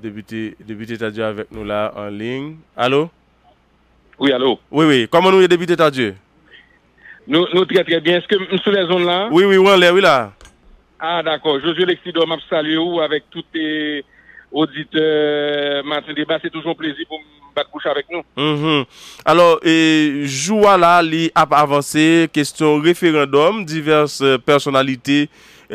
député Tardieu avec nous là en ligne. Allô? Oui, allô? Oui, oui. Comment nous est député Tardieu? Nous très très bien. Est-ce que sous les zones là? Oui, oui, oui, là. Ah, d'accord. Josué Lexidor, m'a salué avec tous les auditeurs. Matin débat, c'est toujours un plaisir pour me battre bouche avec nous. Alors, Joua là, il a avancé question référendum, diverses personnalités,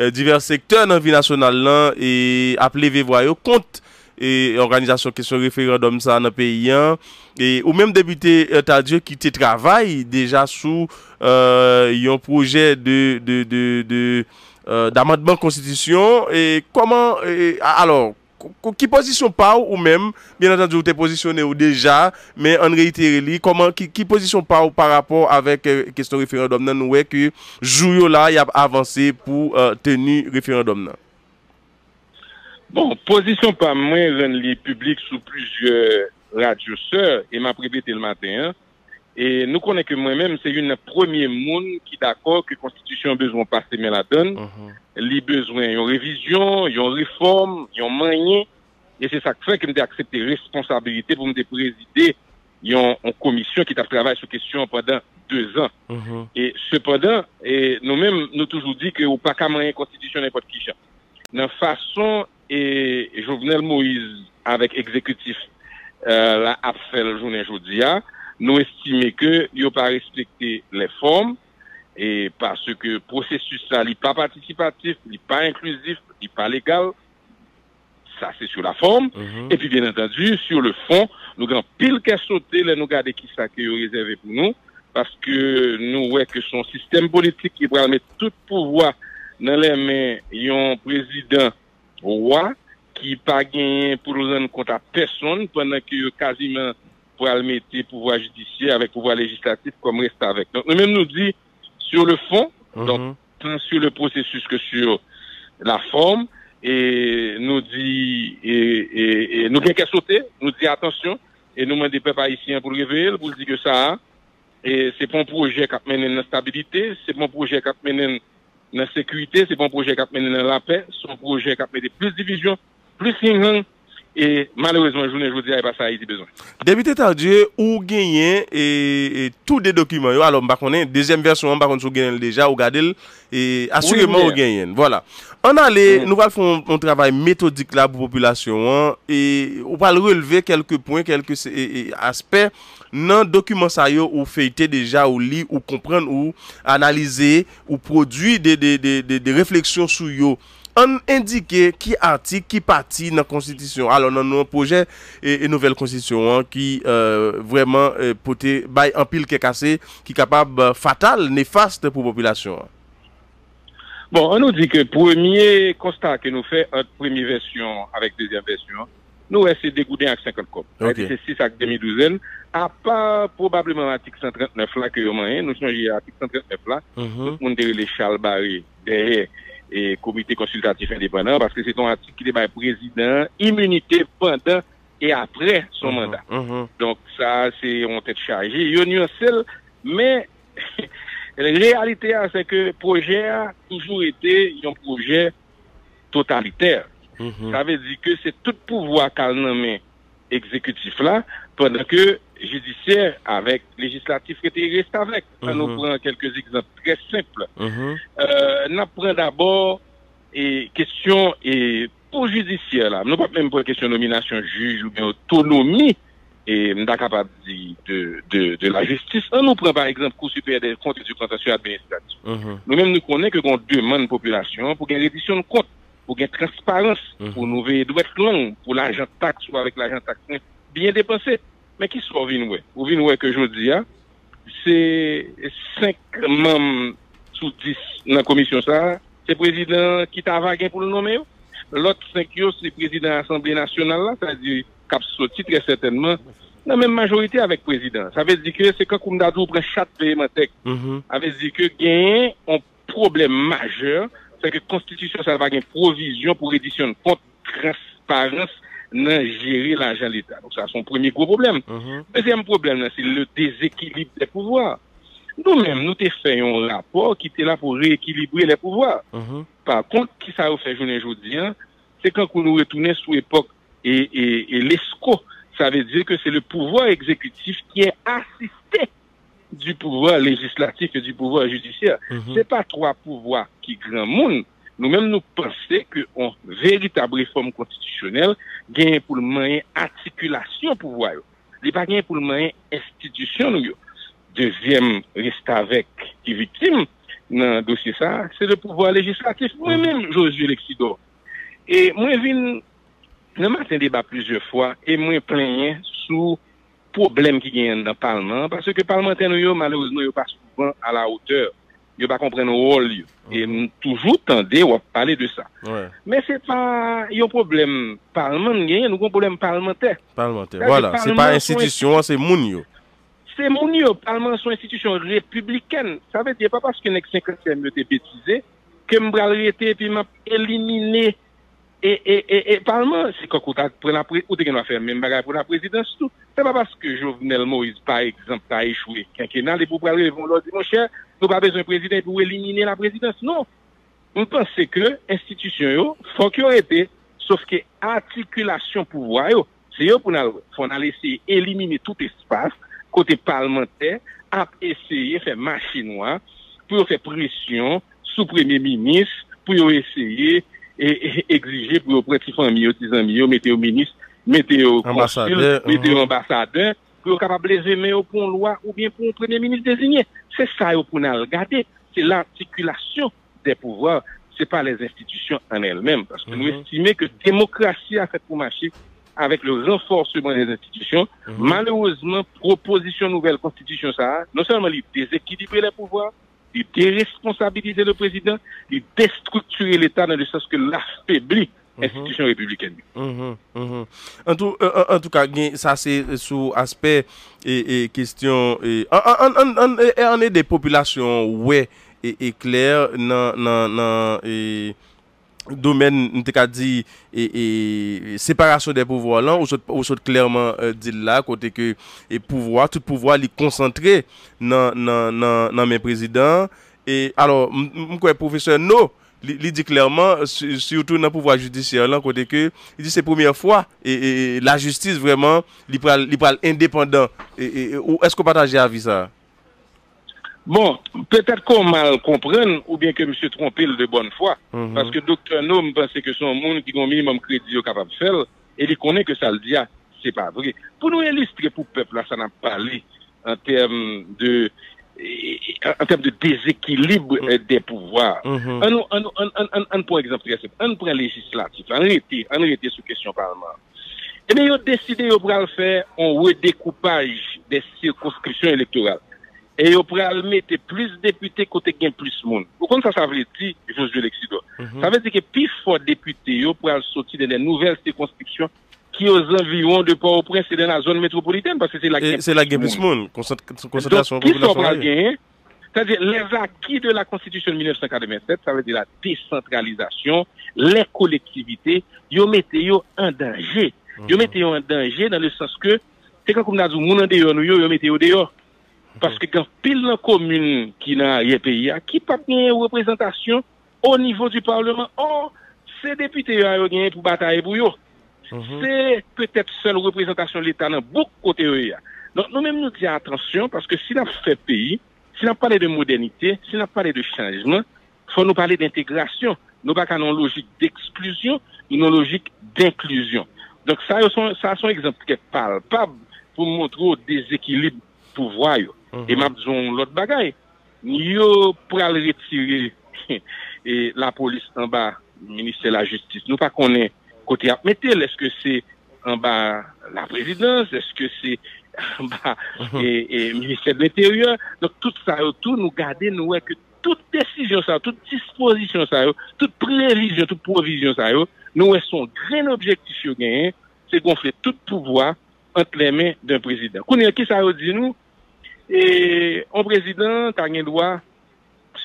divers secteurs dans la vie nationale là, et appelé Vévoyaux compte. Et organisation question référendum ça dans le pays et ou même député Tardieu qui te travaille déjà sous un projet d'amendement constitution et comment alors qui position pas ou même bien entendu vous t'es positionné ou déjà mais en réalité comment qui position pas ou par rapport avec question référendum non ouais que jour là il a avancé pour tenir référendum nan. Bon, position par moi, les publics sous plusieurs radios sœurs, et m'a répété le matin, hein, et nous connaissons que moi-même, c'est une première monde qui d'accord que la Constitution a besoin de passer mais la donne, les besoins, une révision, une réforme, une manière, et c'est ça qui fait que j'ai accepté responsabilité pour me présider une commission qui a travaillé sur question pendant 2 ans. Et cependant, nous-mêmes, nous toujours dit que pas qu'à manier Constitution n'importe qui. Dans façon et Jovenel Moïse avec exécutif la a fait le jour aujourd'hui nous estimons que il n'a pas respecté les formes et parce que processus là n'est pas participatif, n'est pas inclusif, n'est pas légal. Ça c'est sur la forme et puis bien entendu sur le fond nous avons pile qu'à sauter les nous garder qui ça qui est réservé pour nous parce que nous ouais que son système politique qui va mettre tout pouvoir dans les mains d'un président roi qui pas gagné pour rendre compte à personne pendant que quasiment pour mettre pouvoir judiciaire avec pouvoir législatif comme reste avec. Donc nous-mêmes nous dit sur le fond, donc tant sur le processus que sur la forme et nous dit et nous bien qu'à sauter, nous dit attention et nous demandons peuple haïtien pour le réveiller, pour dire que ça et c'est pas un projet qui mène à la stabilité, c'est pas un projet qui mène la sécurité, c'est un projet qui a mené la paix, c'est un projet qui a mené plus de division, plus de et malheureusement, je vous dis, il n'y a pas ça, il y a besoin. Député Tardieu, ou gagné et tous les documents, alors, on a deuxième version, on a déjà, on gardez et assurément, on gagne. Voilà. On a nous allons faire un travail méthodique là pour la population, et on va relever quelques points, quelques aspects. Non document ça yo ou feuilleter déjà ou lire ou comprendre ou analyser ou produire des réflexions sur yo on indiquer qui article qui partie dans constitution alors dans un projet et nouvelle constitution hein, qui vraiment porter bail en pile qui est cassé qui capable fatal néfaste pour population. Bon, on nous dit que premier constat que nous fait entre première version avec deuxième version nous, c'est dégoudé avec 50 copes. C'est 6 avec demi-douzaine. À part probablement l'article 139 là que nous changé l'article 139 là. Nous avons les Chalbaré derrière le comité consultatif indépendant parce que c'est un article qui débat président, immunité pendant et après son mandat. Donc ça, c'est on tête chargée. Il y a une seule, mais la réalité, c'est que le projet a toujours été un projet totalitaire. Ça veut dire que c'est tout pouvoir qu'a nommé exécutif là, pendant que judiciaire avec législatif reste avec. Ça nous prend quelques exemples très simples. Nous prenons d'abord et question et pour judiciaire là, nous pas même pour question nomination juge ou bien autonomie et nous capable de la justice. Nous prenons par exemple Cour supérieure des comptes et du contentieux administratif. Nous-mêmes nous connaissons que qu'on demande population pour une reddition de compte. Pour qu'il y ait transparence, pour nous veiller doit être long, pour l'argent taxe ou avec l'argent taxe bien dépensé. Mais qui sont venus? Ou venus que je dis, c'est 5 membres sous 10 dans la commission, ça, c'est le président qui t'a vagué pour le nommer. L'autre 5, c'est le président de l'Assemblée nationale, là, c'est-à-dire cap sorti très certainement, la même majorité avec le président. Ça veut dire que c'est quand on a dit qu'on chatte paiementaire. Ça veut dire que gagner un problème majeur. C'est que la Constitution, ça va avoir une provision pour édition de compte, transparence, non gérer l'argent de l'État. Donc, ça, c'est son premier gros problème. Deuxième problème, c'est le déséquilibre des pouvoirs. Nous-mêmes, nous avons fait un rapport qui était là pour rééquilibrer les pouvoirs. Par contre, qui ça a fait journée aujourd'hui, c'est quand nous retournons sous l'époque et l'ESCO. Ça veut dire que c'est le pouvoir exécutif qui est assisté du pouvoir législatif et du pouvoir judiciaire. Mm-hmm. C'est pas trois pouvoirs qui grand monde. Nous-mêmes, nous pensons qu'une véritable réforme constitutionnelle gagne pour le moyen articulation pouvoir. Il n'y a pas gagne pour le moyen institution. Deuxième reste avec qui victime dans le dossier, ça, c'est le pouvoir législatif. Moi-même, Josué Lexidor. Et moi, je m'attends débat plusieurs fois et moi, plaignais sous problème qui gagne dans le Parlement, parce que les parlementaires, malheureusement, ils ne sont pas souvent à la hauteur. Ils ne comprennent pas le rôle. Et toujours tendez à parler de ça. Ouais. Mais ce n'est pas un problème parlementaire, nous avons un problème parlementaire. Parlementaire, voilà. Ce n'est pas institution, c'est mounio. C'est mounio. Parlement, c'est une institution républicaine. Ça veut dire pas parce que les 50e ont été bêtisés que je vais arrêter et puis je vais éliminer. Et Parlement, c'est quand on a fait même bagarre pour la présidence, tout. C'est pas parce que Jovenel Moïse, par exemple, a échoué quinquennal et pour parler, ils vont leur dire, mon cher, nous n'avons pas besoin de président pour éliminer la présidence. Non. On pense que l'institution, il faut qu'il y ait été, sauf que l'articulation pouvoir, c'est eux pour qu'on essayer d'éliminer tout espace, côté parlementaire, à essayer de faire machine noire, pour faire pression sous Premier ministre, pour essayer et exiger pour les petits familles, les petits amis, mettez au ministre, mettez au ambassadeur, mettez au ambassadeur, pour être capable de les aimer pour une loi ou bien pour un premier ministre désigné. C'est ça qu'on a regardé. C'est l'articulation des pouvoirs. C'est pas les institutions en elles-mêmes. Parce que nous estimons que la démocratie a fait pour marcher avec le renforcement des institutions. Malheureusement, proposition nouvelle constitution, ça, non seulement il déséquilibre les pouvoirs, il déresponsabiliser le président, il déstructurer l'État dans le sens que l'affaiblit l'institution républicaine. En tout cas, ça c'est sous aspect et question. On est des populations, ouais, et claires, dans domaine, on t'a dit, et séparation des pouvoirs, là, on saute clairement dit là, côté que pouvoir, tout pouvoir, il est concentré dans mes présidents. Et alors, le professeur No, il dit clairement, surtout dans le pouvoir judiciaire, là, côté que, il dit c'est la première fois, et la justice vraiment, il parle indépendant. Est-ce qu'on partage à vie ça? Bon, peut-être qu'on mal comprenne, ou bien que M. Trompil de bonne foi, parce que Dr. Noum pensait que son monde qui a un minimum crédit capable de faire, et il connaît que ça le dit, c'est pas vrai. Pour nous illustrer pour le peuple, là, ça n'a pas parlé en termes de déséquilibre des pouvoirs. Un point exemple très simple, un point législatif, en réalité sous question parlement. Eh bien, ils ont décidé, ils pourraient le faire, on redécoupage des circonscriptions électorales. Et on pourrait mettre plus de députés côté gain plus de monde. Pourquoi ça veut dire, Josué Lexidor? Ça veut dire que plus fort députés, on pourrait sortir des nouvelles circonscriptions qui aux environs de Port-au-Prince et dans la zone métropolitaine, parce que c'est la gain plus de monde. Concentration de population. C'est-à-dire, les acquis de la Constitution de 1987, ça veut dire la décentralisation, les collectivités, ils mettent en danger. Ils mettent en danger dans le sens que, c'est quand on a dit, nous, ils mettent en dehors. Parce que quand pile dans la commune qui n'a rien payé, qui n'a pas de représentation au niveau du Parlement, or, ces députés ont gagné pour bataille pour eux. C'est peut-être seule représentation de l'État dans beaucoup de côtés. Donc nous-mêmes nous disons attention, parce que si nous fait pays, si nous parlons de modernité, si nous parlons de changement, il faut nous parler d'intégration. Nous pas une logique d'exclusion, une logique d'inclusion. Donc ça, c'est un exemple qui est palpable pour montrer au déséquilibre pouvoir. Et m'a besoin l'autre bagaille. Nous pral retirer et la police en bas ministère de la justice. Nous pas connaît côté à mettre, est-ce que c'est en bas la présidence, est-ce que c'est en bas et ministère de l'Intérieur. Donc tout ça autour nous garder nous ouais que toute décision ça, toute disposition ça, toute prévision, toute provision ça nous son grand objectif gagné, c'est gonfler tout pouvoir entre les mains d'un président. Qu'on qui ça dit nous et un président a le droit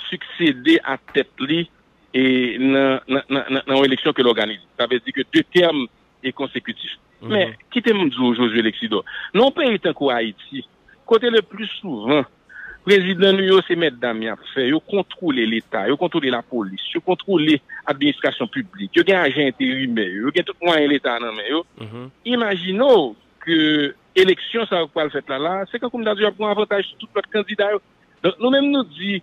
succéder à tête li et dans l'élection que l'organise. Ça veut dire que deux termes est consécutif. Mais quittez-moi Josué Lexidor. Non pays tant qu'Haïti, côté le plus souvent président nous c'est mesdames qui a fait, ils contrôlent l'État, ils contrôlent la police, ils contrôlent l'administration publique, ils ont agent intérimaire, ils ont tout moyen l'État dans main. Imaginons que l'élection ça va faire là, c'est comme nous avons un avantage sur tout notre candidat. Donc nous-mêmes nous dit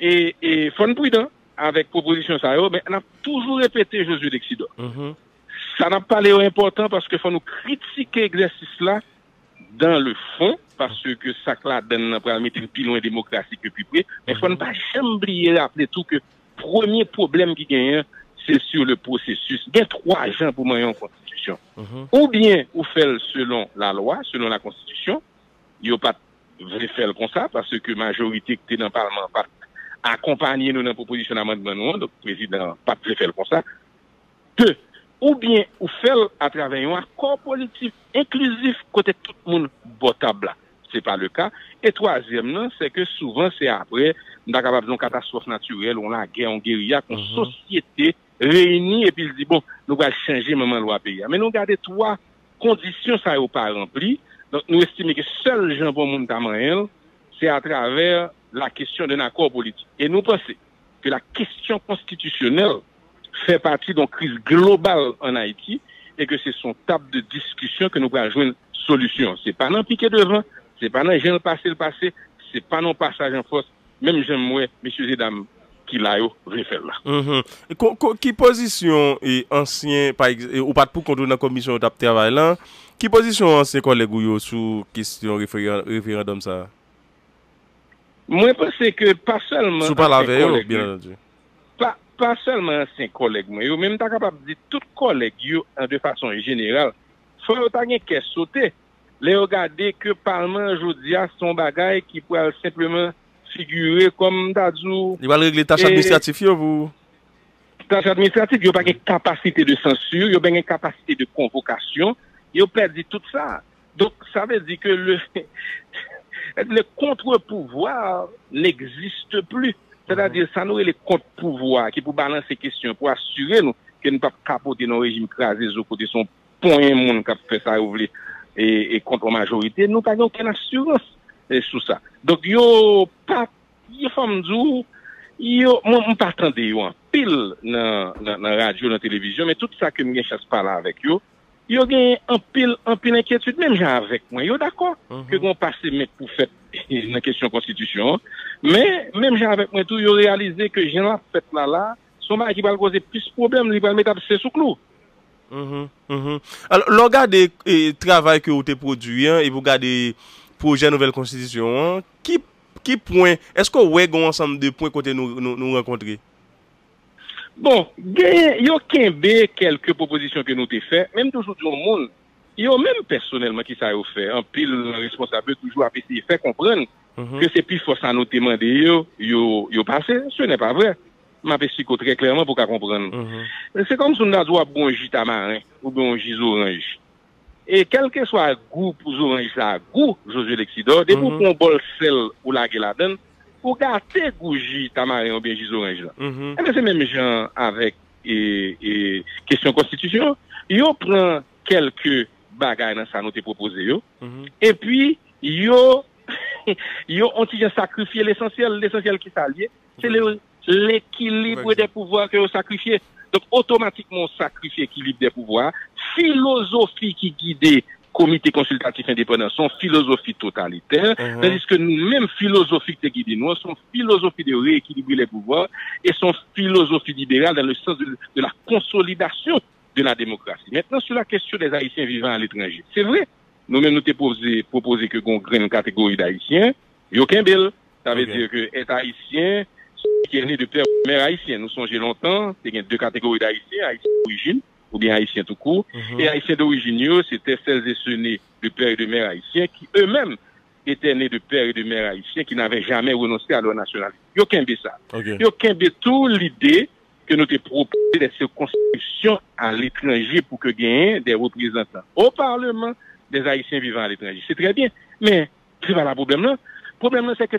et fond prudent avec proposition ça mais on a toujours répété Josué Lexidor. Ça n'a pas l'air important parce que faut nous critiquer l'exercice là dans le fond parce que ça la donne pour mettre plus loin démocratie que plus près mais faut ne pas jamais oublier rappeler tout que premier problème qui gagne c'est sur le processus. Il y a 3 gens pour moi en constitution. Ou bien ou fait selon la loi, selon la constitution, il n'y a pas de faire comme ça parce que majorité qui est dans le parlement pas accompagner nous dans la proposition d'amendement donc le président pas de faire comme ça. Deux, ou bien ou faire à travers un accord politique inclusif côté tout le monde botable. C'est pas le cas. Et troisième, c'est que souvent c'est après une catastrophe naturelle, on la guerre, on guérilla, qu'on société réunie et puis il dit bon, nous allons changer maman loi pays. Mais nous gardons 3 conditions ça n'est pas rempli. Donc nous estimons que seul Jean bon monde tamanel, c'est à travers la question d'un accord politique. Et nous pensons que la question constitutionnelle fait partie d'une crise globale en Haïti et que c'est son table de discussion que nous pouvons jouer une solution. C'est pas non piquer devant, c'est pas non j'en passer le passé, c'est pas non passage en force, même j'aime, messieurs et dames, qui l'a eu, refait là. Qui position est ancien, par exemple, ou pas pour contrôler la commission de travail là, qui position ancien collègue ou sur question référendum ça? Moi, je pense que pas seulement. Sous pas la veille, bien entendu. Pas seulement anciens collègues, mais vous même capable de dire tous collègues de façon générale, faut que sauter, les regarder que parlement aujourd'hui a son bagage qui peut simplement figurer comme d'adjou. Il va régler tâches administratives, vous. Tâches administratives, il n'y a pas de capacité de censure, il n'y a pas de capacité de convocation, il a perdu tout ça. Donc ça veut dire que le contre-pouvoir n'existe plus. C'est-à-dire, ça nous est les contre-pouvoirs qui pour balancer les questions, pour assurer nous que nous ne pouvons pas capoter nos régimes crasés au côté de son point monde qui fait ça ouvrir et contre la majorité. Nous n'avons aucune assurance sur ça. Donc, yo pas, yo femme d'où, yo, moi, on pas attendre yo en pile dans la radio, dans la télévision, mais tout ça que nous chasse pas là avec yo, yo gagne en pile inquiétude, même genre avec moi, yo d'accord, que qu'on passe mettre pour faire une question constitution. Mais, même j'ai avec moi tout, ils ont réalisé que j'ai la fête là, son mari qui va causer plus de problèmes, il va le mettre à ses sous clou. Alors, l'on garde le travail que vous avez produit, et vous gardez le projet de nouvelle constitution, qui point, est-ce que vous avez un ensemble de points que nous rencontrons? Bon, il y a quelques propositions que nous avons faites, même toujours dans le monde, il y a même personnellement qui ça a fait, un pile responsable toujours à essayer de faire comprendre. Que c'est plus force à nous demander, yo passé, ce n'est pas vrai. M'a psycho très clairement pour qu'à comprendre. C'est comme si on a droit à bon jus tamarin, ou bon jus orange. Et quel que soit le goût pour orange là, goût, Josué Lexidor, des pour qu'on bol sel ou la gueladon, pour garder goût jus tamarin ou bien jus orange là. Et bien c'est même gens avec, question constitution, yo prend quelques bagages dans ça nous te proposé yo, et puis, yo ont sacrifié l'essentiel qui s'allie, c'est l'équilibre des pouvoirs que ont sacrifié. Donc automatiquement sacrifié l'équilibre des pouvoirs, philosophie qui guide comité consultatif indépendant sont philosophie totalitaire, tandis que nous-mêmes philosophie qui guide nous sont philosophie de rééquilibrer les pouvoirs et sont philosophie libérale dans le sens de la consolidation de la démocratie. Maintenant sur la question des Haïtiens vivant à l'étranger, c'est vrai. Nous-mêmes, nous t'ai proposé que qu'on crée une catégorie d'Haïtiens. Yoken Bel, ça veut dire que être Haïtien, qui est né de père ou mère Haïtien. Nous songeons longtemps, il y a 2 catégories d'Haïtiens, Haïtien d'origine, ou bien Haïtien tout court. Et Haïtiens d'origine, c'était celles et ceux nés de père et de mère Haïtiens, qui eux-mêmes étaient nés de père et de mère Haïtiens, qui n'avaient jamais renoncé à leur nationalité. Yoken Bel ça. Yoken Bel tout l'idée que nous t'ai proposé des circonscriptions à l'étranger pour que gagnent des représentants au Parlement des Haïtiens vivant à l'étranger. C'est très bien. Mais, c'est pas le problème là. Le problème là, c'est que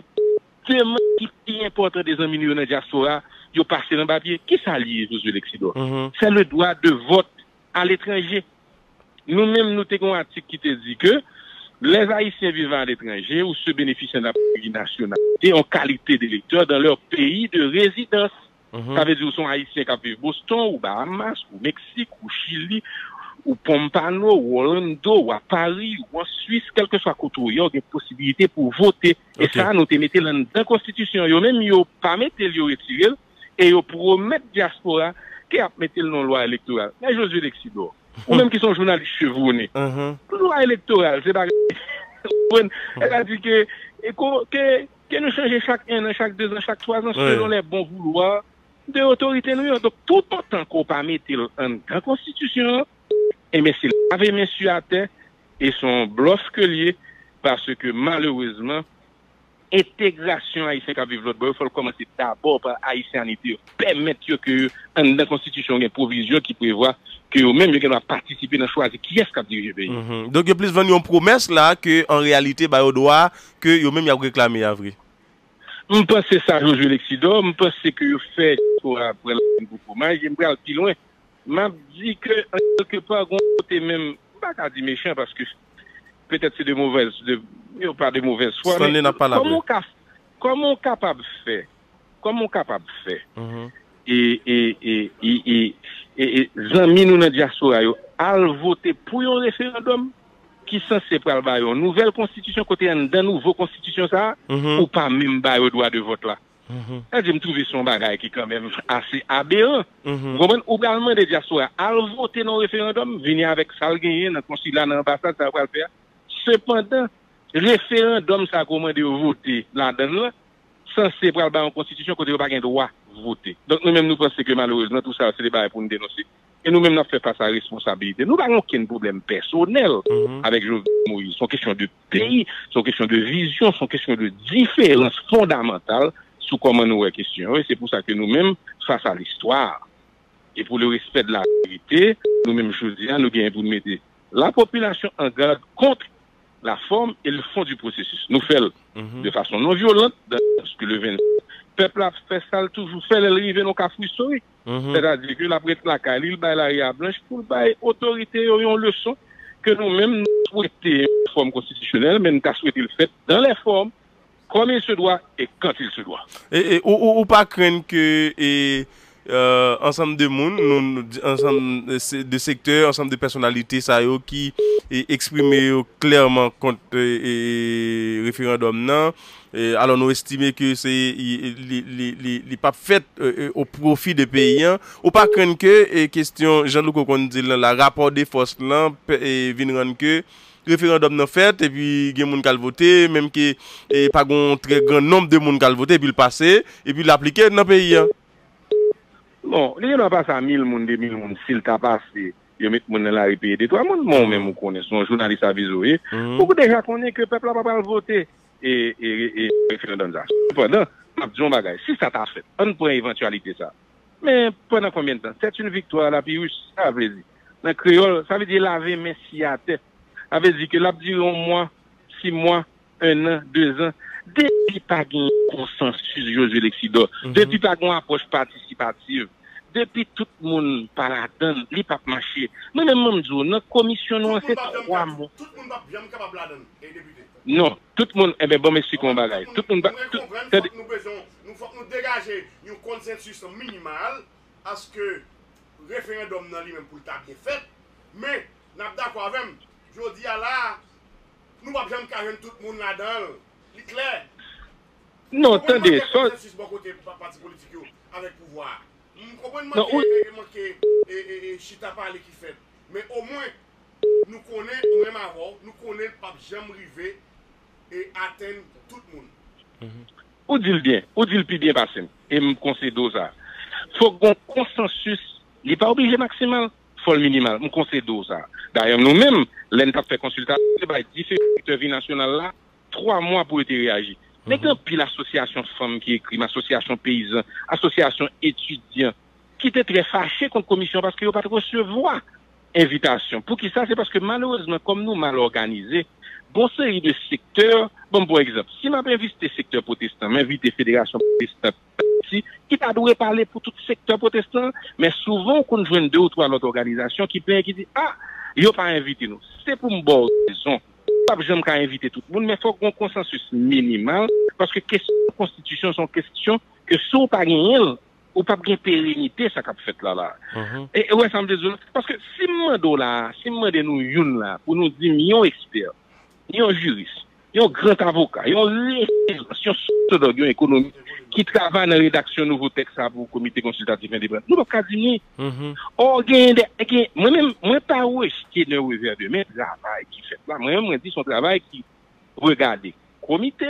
tellement qui importe des amis dans la diaspora, ils ont passé dans le papier. Qui s'allie, Josué Lexidor? C'est le droit de vote à l'étranger. Nous-mêmes, nous avons un article qui te dit que les Haïtiens vivant à l'étranger ou ceux bénéficiant de la nationalité en qualité d'électeurs dans leur pays de résidence. Ça veut dire qu'ils sont Haïtiens qui vivent à Boston, ou Bahamas, ou Mexique, ou Chili, ou Pompano, ou Orlando, ou à Paris, ou en Suisse, quel que soit le côté, il y a des possibilités pour voter. Okay. Et ça, nous te mettons dans la Constitution. Ils ne pas mettre les retirer et ils promettent diaspora qui a mis le loi électorale. Mais Josué Lexidor, ou même qui sont journalistes chevronnés, loi électorale, c'est pas... Elle a dit que nous changeons chaque 1 an, chaque 2 ans, chaque 3 ans, selon les bons vouloirs de l'autorité. Donc, tout autant qu'on ne peut pas mettre en la Constitution, et mais c'est laver messieurs à terre et son bluff que lié, parce que malheureusement, intégration haïtienne qui vivent l'autre, il faut commencer d'abord par haïtienité, permettre que dans la Constitution, il y ait provision qui prévoit que même les gens doivent participer dans le choix de qui est-ce qui dirige le pays. Donc, il y a plus de promesses là qu'en réalité, il y a droit que eux-mêmes y a réclamé à vrai. Je pense que c'est ça, Josué Lexidor. Je pense que vous faites pour après la compromise. Je me prends plus loin. M'a dit que, en quelque part, on côté même, pas qu'à dire méchant, parce que peut-être c'est de mauvaise, pas de mauvaise foi, mais comment capable de faire, et, amis, nous, dans diaspora, à voter pour un référendum, qui censé pour le une nouvelle constitution, côté d'un nouveau constitution, ça, ou pas même, bah, au droit de vote là. Je me trouve son bagage qui est quand même assez aberrant. Vous comprenez, ou bien des diaspora, à voter dans le référendum, venir avec ça, le gagner, dans le consulat, dans l'ambassade, ça va le faire. Cependant, référendum, ça a commandé voter là-dedans, censé pour la constitution, côté n'a pas le droit de voter. Donc, nous-mêmes, nous pensons que malheureusement, tout ça, c'est des barres pour nous dénoncer. Et nous-mêmes, nous faisons face à la responsabilité. Nous n'avons aucun problème personnel avec Jovenel Moïse. C'est une question de pays, c'est une question de vision, c'est une question de différence fondamentale. Sous comment nous est question. Et c'est pour ça que nous-mêmes, face à l'histoire, et pour le respect de la vérité, nous-mêmes, je dis, nous gagnons pour mettre la population en garde contre la forme et le fond du processus. Nous faisons de façon non violente, parce que le peuple a fait ça, toujours fait le rive, donc à frustrer. C'est-à-dire que la prête la calille, il la ria blanche, pour bailler autorité, il y a une leçon que nous-mêmes, nous souhaitons une forme constitutionnelle, mais nous avons souhaité le fait dans les formes, comme il se doit et quand il se doit. Et ou pas craindre que ensemble de monde, ensemble de secteurs, ensemble de personnalités ça qui expriment clairement contre le référendum non. Alors nous estimons que c'est pas fait au profit des paysans. Ou pas craindre que question Jean-Luc Okonde la rapport des forces là et viendront que référendum non fait et puis il y a des gens qui ont voté, même que pas un très grand nombre de gens qui ont voté, et puis le passer, et puis l'appliquer dans le pays. Bon, les gens passent à 1000 personnes, 2000 personnes, s'il t'a passé, ils mettent les gens dans la rue de 3 personnes. Moi-même, je connais son journaliste à viser. Beaucoup déjà connaissent que le peuple n'a pas voté et référendum ça. Cependant, si ça t'a fait, on prend éventualité ça. Mais pendant combien de temps? C'est une victoire, la Pyrrhus, ça veut dire. Dans le créole, ça veut dire laver mes si à tête. Avait dit que l'abduction, un mois, 6 mois, 1 an, 2 ans, depuis pas de consensus, Josué Lexidor, depuis pas une approche participative, depuis tout le monde par la donne, il n'y a pas de marché. Nous, même, nous, commissionnons ces 3 mois. Tout le monde va bien capable de la donne, et député. Non, tout le monde, eh bien, bon, mais c'est qu'on bagaille. Tout le monde va. Nous devons dégager un consensus minimal à ce que le référendum n'a lui-même pour le temps bien fait, mais nous sommes d'accord avec nous. Je dis là, nous ne pouvons pas faire tout le monde là-dedans. C'est clair. Non, attendez. C'est bon côté parti politique avec pouvoir. Je comprends que Chita parle qui fait. Mais au moins, nous connaissons même avant, nous connaissons pas jamais arriver et atteindre tout le monde. On dit le bien, on dit le plus bien passé. Et me conseille ça. Il faut qu'on consensus. Il n'est pas obligé maximal. Folle minimal, nous conseillons ça. D'ailleurs, nous-mêmes, l'État fait consultation, il y a des nationales là, 3 mois pour être réagi. Mais quand puis l'association femmes qui écrit, l'association paysans, l'association étudiants, qui était très fâchée contre la commission parce qu'ils n'ont pas recevoir invitation. Pour qui ça, c'est parce que malheureusement, comme nous mal organisés, bon série de secteurs, bon pour exemple, si m'a invité secteur protestant, m'invite fédération protestante, qui t'a doué parler pour tout secteur protestant, mais souvent, qu'on joue 2 ou 3 autres organisations qui disent, ah, ils n'ont pas invité nous. C'est pour une bonne raison. pas besoin de inviter tout le monde, mais il faut qu'on ait un consensus minimal, parce que question de constitution sont questions que si on n'a pas gagné, ou pas bien pérennité, ça qu'a fait là, là. Et ouais, ça me désolé. Parce que si nous là, si nous une là, pour nous dire, nous sommes experts, nous sommes juristes, nous sommes grands avocats, nous sommes les économistes qui travaillent dans la rédaction de nouveaux textes pour le comité consultatif indépendant. Nous ne pouvons pas dire, moi-même, je ne pas où est-ce qu'il y a un revers de main, travail qui fait là. Moi-même, je dis son travail qui regarde le comité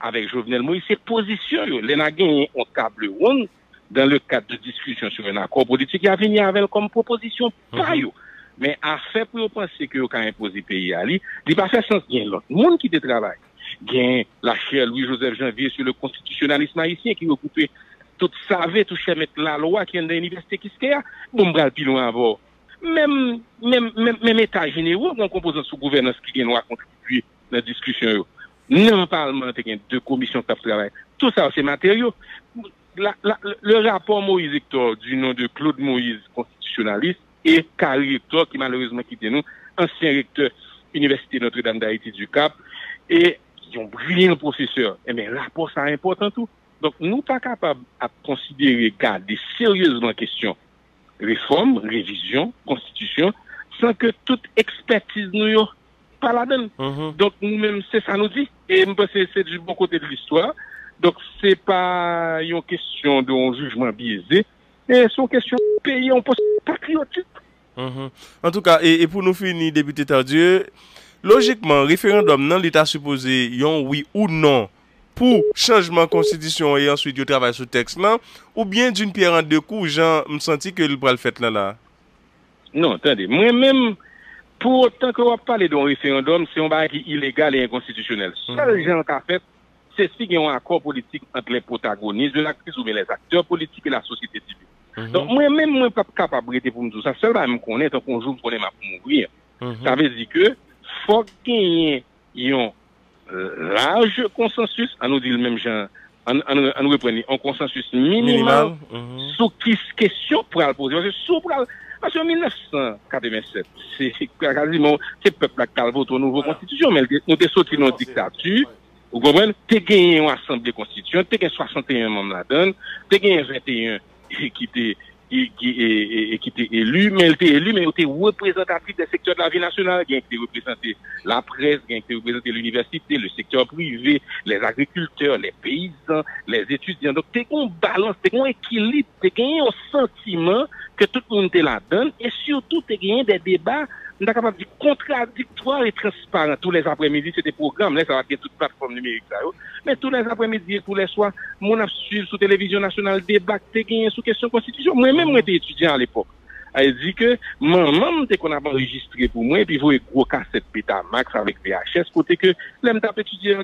avec Jovenel Moïse, ses positions. Les Naguins ont table ronde dans le cadre de discussion sur un accord politique, il y a venu avec comme proposition, pas yo. Mais à faire pour penser que vous avez imposé pays à lui, il n'a pas fait sens. Il y a l'autre monde qui travaille. Il y a la chère Louis-Joseph Janvier sur le constitutionnalisme haïtien qui recoupe tout savait, tout chèvre la loi qui est dans l'université qui se a. Bon, bras le pilon à bord. Même état généraux, dans composant sous gouvernance qui a contribué dans la discussion. Non, parlement, il y a deux commissions qui travaillent. Tout ça, c'est matériaux. Le rapport Moïse Rector du nom de Claude Moïse, constitutionnaliste, et K. Rector, qui malheureusement quitte nous, ancien recteur Université Notre-Dame d'Haïti du Cap, et qui ont brillant professeur. Eh bien, rapport, ça important tout. Donc, nous pas capables à considérer, garder sérieusement la question réforme, révision, constitution, sans que toute expertise nous pas la donne. Donc, nous-mêmes, c'est ça nous dit. Et c'est du bon côté de l'histoire. Donc, c'est pas une question d'un jugement biaisé, mais c'est une question de pays en patriotique. En tout cas, et pour nous finir, député Tardieu, logiquement, référendum, non, l'État supposé yon oui ou non pour changement de constitution et ensuite le travail sur le texte, non, ou bien d'une pierre en deux coups, Jean, me senti que le bras le fait là. Non, attendez, moi-même, pour autant que vous parlez d'un référendum, c'est un bail illégal et inconstitutionnel. Seul Jean qu'a fait, c'est ce qui est un accord politique entre les protagonistes de la crise ou bien les acteurs politiques et la société civile. Donc, moi-même, je ne suis pas capable de me dire ça. Seul, je me connais, tant qu'on joue, je ma pour mourir. Ça veut dire que, faut qu'il y ait un large consensus, on nous dit le même genre, on nous reprend, un consensus minimal sur qui question pour le poser. Parce que en 1987, c'est quasiment le peuple qui a voté une nouvelle constitution, mais nous sommes sortis dans une dictature. Vous comprenez? T'es gagné une assemblée constituante, t'es gagné 61 membres là-dedans, t'es gagné 21 qui étaient élus, mais ils étaient représentatifs des secteurs de la vie nationale, qui étaient représentés la presse, qui étaient représentés l'université, le secteur privé, les agriculteurs, les paysans, les étudiants. Donc, t'es gagné une balance, t'es gagné un équilibre, t'es gagné un sentiment que tout le monde était là-dedans, et surtout, t'es gagné des débats nous sommes capables de contradictoire et transparent. Tous les après-midi, c'est des programmes, là, ça va être toute plateforme numérique, ça, mais tous les après-midi et tous les soirs, mon avons suivi sur télévision nationale débat, t'es gagné sous question constitution. Moi-même, j'étais étudiant à l'époque. Elle dit que, maman, t'es qu'on a enregistré pour moi, et puis, vous avez gros cassette Betamax avec VHS, côté que, là, m'a étudié en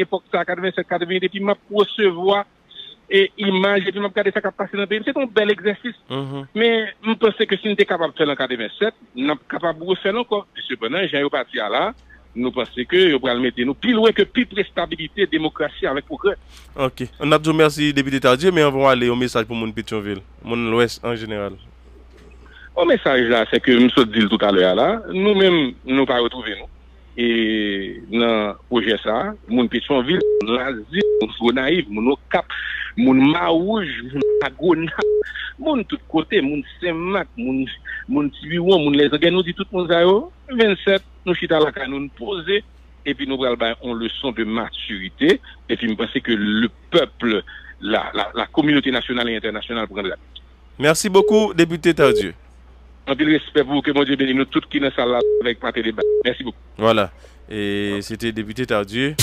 époque, ça, 87, 88, et puis, m'a recevoir et image, et puis m'a regardé ça qui a passé dans le pays. C'est un bel exercice. Mais je pensais que si nous étions capables de faire en 87, nous sommes capables de refaire encore. Cependant, j'ai eu parti à là. Nous pensons que nous allons mettre nous plus loin que plus de stabilité, démocratie avec progrès. Ok. On a besoin merci, député Tardieu, mais on va aller au message pour mon Pétionville, mon l'Ouest en général. Au message là, c'est que nous sommes dit tout à l'heure là, nous-mêmes, nous ne pas retrouver nous. Et dans le projet ça, mon Pétionville, mon Asie, mon Naïve, mon Cap. Moun Maouj, moun Agona, moun tout côté, moun Saint-Marc, moun Tibiron, moun Les Anglais, nous dit tout le monde ça, 27, nous chita la canon posé, et puis nous prenons une leçon de maturité, et puis je pense que le peuple, la communauté nationale et internationale prend la. Merci beaucoup, député Tardieu. Un peu de respect pour vous, que mon Dieu bénisse nous tous qui nous sommes là avec Paté Débat. Merci beaucoup. Voilà, et c'était député Tardieu.